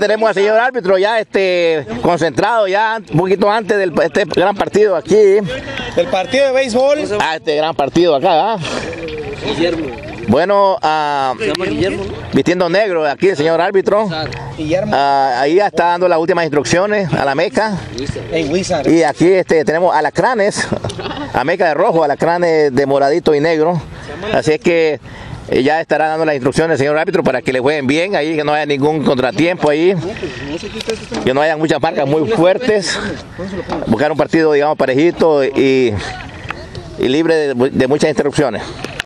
Tenemos al señor árbitro ya concentrado ya un poquito antes de este gran partido aquí. El partido de béisbol. Ah, este gran partido acá. Guillermo. Bueno, vistiendo negro aquí el señor árbitro. Ahí ya está dando las últimas instrucciones a la Ameca. Y aquí tenemos Alacranes, Ameca de rojo, Alacranes de moradito y negro. Así es que ya estará dando las instrucciones el señor árbitro para que le jueguen bien ahí, que no haya ningún contratiempo ahí, que no haya muchas marcas muy fuertes, buscar un partido digamos parejito y libre de muchas interrupciones.